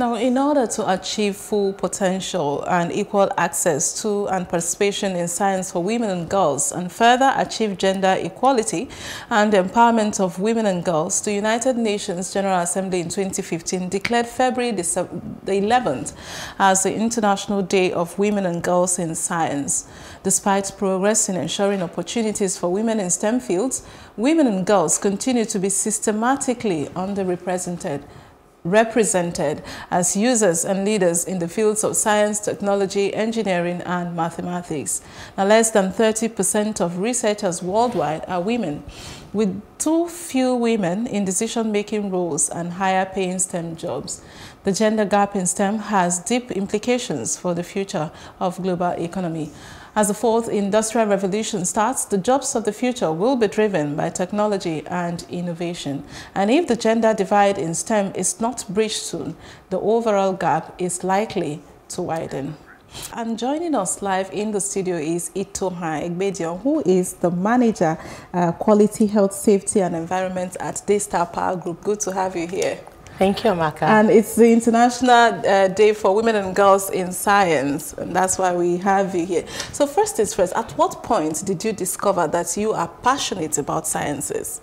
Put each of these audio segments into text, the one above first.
Now, in order to achieve full potential and equal access to and participation in science for women and girls, and further achieve gender equality and empowerment of women and girls, the United Nations General Assembly in 2015 declared February the 11th as the International Day of Women and Girls in Science. Despite progress in ensuring opportunities for women in STEM fields, women and girls continue to be systematically underrepresented as users and leaders in the fields of science, technology, engineering, and mathematics. Now, less than 30% of researchers worldwide are women, with too few women in decision-making roles and higher-paying STEM jobs. The gender gap in STEM has deep implications for the future of global economy. As the fourth industrial revolution starts, the jobs of the future will be driven by technology and innovation. And if the gender divide in STEM is not bridged soon, the overall gap is likely to widen. And joining us live in the studio is Itohan Egbedion, who is the Manager, Quality, Health, Safety and Environment at Daystar Power Group. Good to have you here. Thank you, Amaka. And it's the International Day for Women and Girls in Science, and that's why we have you here. So first is first, at what point did you discover that you are passionate about sciences?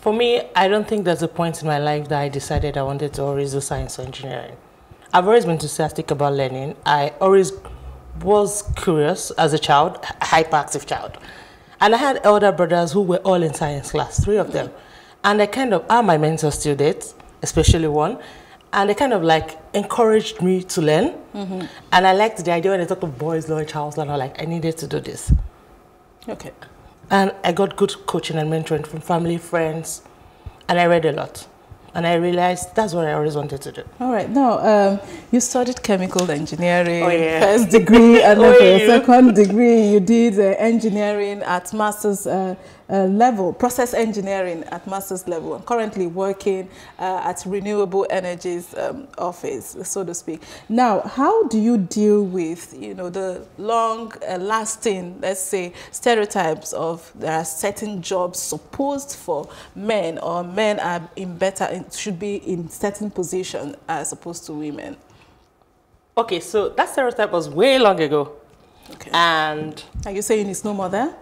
For me, I don't think there's a point in my life that I decided I wanted to always do science or engineering. I've always been enthusiastic about learning. I always was curious as a child, a hyperactive child. And I had elder brothers who were all in science class, three of them. And they kind of are my mentors still date, especially one. And they kind of like encouraged me to learn. Mm-hmm. And I liked the idea when they talked of boys, law, Charles, and I'm like, I needed to do this. Okay. And I got good coaching and mentoring from family, friends, and I read a lot. And I realized that's what I always wanted to do. All right. Now, you studied chemical engineering, first degree, and then second degree. You did engineering at master's level, process engineering at master's level. I'm currently working at Renewable Energies office, so to speak. Now, how do you deal with, you know, the long-lasting, let's say, stereotypes of there are certain jobs supposed for men, or men are in better, should be in certain position as opposed to women? Okay, so that stereotype was way long ago. Okay. And are you saying it's no more there?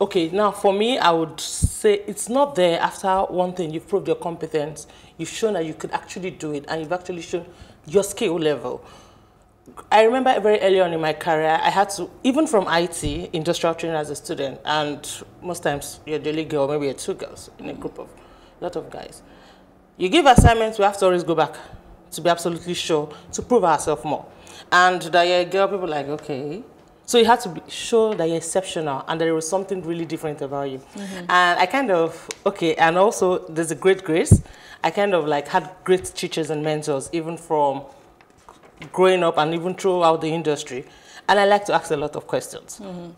Okay, now for me, I would say it's not there after one thing. You've proved your competence. You've shown that you could actually do it, and you've actually shown your skill level. I remember very early on in my career, I had to, even from IT, industrial training as a student, and most times you're the only girl, maybe you're two girls in a group of a lot of guys. You give assignments, we have to always go back to be absolutely sure, to prove ourselves more. And that you're a girl, people are like, okay. So you had to show that you're exceptional and there was something really different about you. Mm-hmm. And I kind of, okay, and also there's a great grace. I kind of like had great teachers and mentors, even from growing up and even throughout the industry. And I like to ask a lot of questions. Mm-hmm.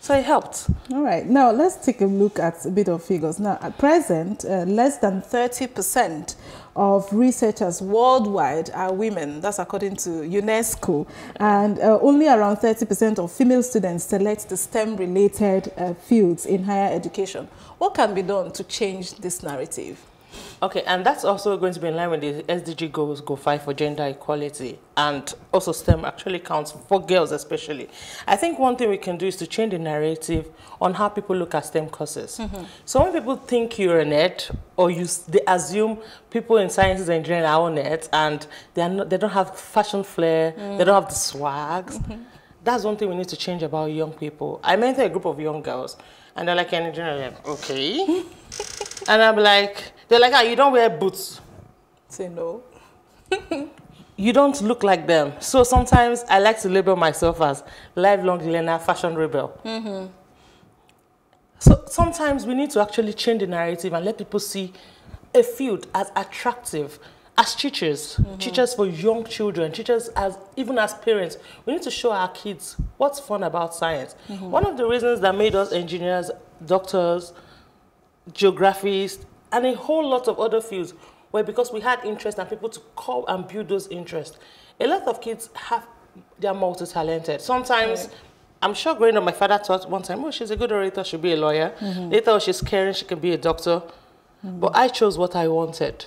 So it helped. All right. Now, let's take a look at a bit of figures. Now, at present, less than 30% of researchers worldwide are women. That's according to UNESCO. And only around 30% of female students select the STEM-related fields in higher education. What can be done to change this narrative? Okay, and that's also going to be in line with the SDG goals, Go 5 for gender equality. And also STEM actually counts for girls especially. I think one thing we can do is to change the narrative on how people look at STEM courses. Mm-hmm. So when people think you're a nerd, or they assume people in sciences and engineering are all nerds, and they don't have fashion flair, mm-hmm. they don't have the swags. Mm-hmm. That's one thing we need to change about young people. I mentor a group of young girls, and they're like, an engineer, like, okay. And I'm like, they're like, ah, you don't wear boots. Say no. You don't look like them. So sometimes I like to label myself as lifelong learner, fashion rebel. Mm-hmm. So sometimes we need to actually change the narrative and let people see a field as attractive as teachers, mm-hmm. teachers for young children, teachers as even as parents. We need to show our kids what's fun about science. Mm-hmm. One of the reasons that made us engineers, doctors, geographists, and a whole lot of other fields were because we had interest and people to come and build those interests. A lot of kids have, they're multi-talented. Sometimes, right. I'm sure growing up, my father thought one time, oh, she's a good orator, she'll be a lawyer. Mm-hmm. Later, oh, she's caring, she can be a doctor. Mm-hmm. But I chose what I wanted.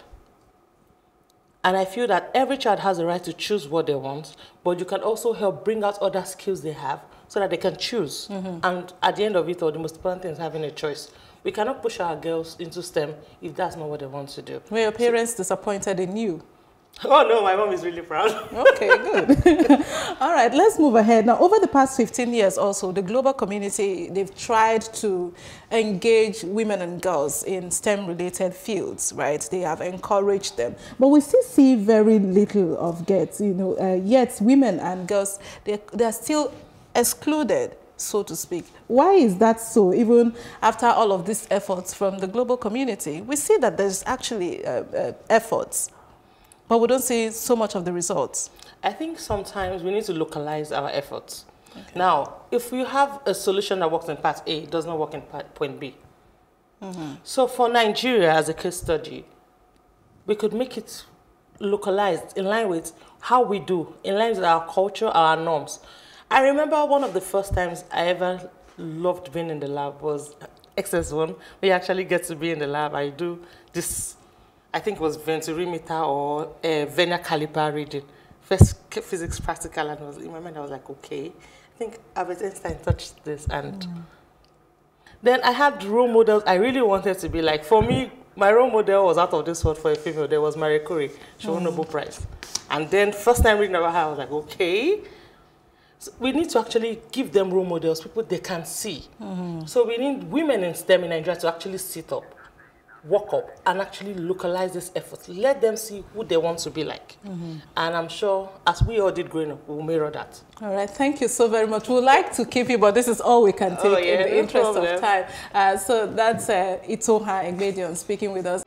And I feel that every child has the right to choose what they want, but you can also help bring out other skills they have so that they can choose. Mm-hmm. And at the end of it all, the most important thing is having a choice. We cannot push our girls into STEM if that's not what they want to do. Were your parents disappointed in you? Oh no, my mom is really proud. Okay, good. All right, let's move ahead. Now, over the past 15 years also, the global community, they've tried to engage women and girls in STEM-related fields, right? They have encouraged them. But we still see very little of it, you know, yet women and girls, they're still excluded, so to speak. Why is that so? Even after all of these efforts from the global community, we see that there's actually efforts, but we don't see so much of the results. I think sometimes we need to localize our efforts. Okay. Now, if you have a solution that works in part A, it does not work in point B. Mm-hmm. So for Nigeria as a case study, we could make it localized in line with how we do, in line with our culture, our norms. I remember one of the first times I ever loved being in the lab was XS1. We actually get to be in the lab. I do this, I think it was venturimeter or vernier caliper reading. First physics practical, and in my mind I was like, okay, I think Albert Einstein touched this. And then I had role models I really wanted to be like. For me, my role model was out of this world for a female. There was Marie Curie. She won Nobel Prize. And then first time reading about her, I was like, okay. So we need to actually give them role models, people they can see. So we need women in STEM in Nigeria to actually sit up, walk up, and actually localize this effort. Let them see who they want to be like. And I'm sure, as we all did growing up, we'll mirror that. All right, thank you so very much. We'd like to keep you, but this is all we can take in the interest of time. So that's Itohan Egbedion speaking with us.